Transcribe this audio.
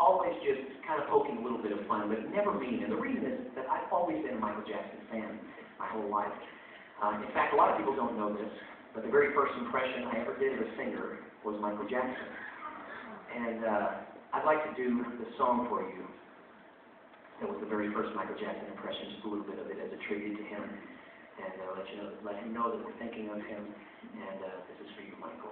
always just kind of poking a little bit of fun, but never mean. And the reason is that I've always been a Michael Jackson fan my whole life. In fact, a lot of people don't know this, but the very first impression I ever did of a singer was Michael Jackson. And I'd like to do the song for you. That was the very first Michael Jackson impression, just a little bit of it as a tribute to him, and let him know that we're thinking of him. And this is for you, Michael.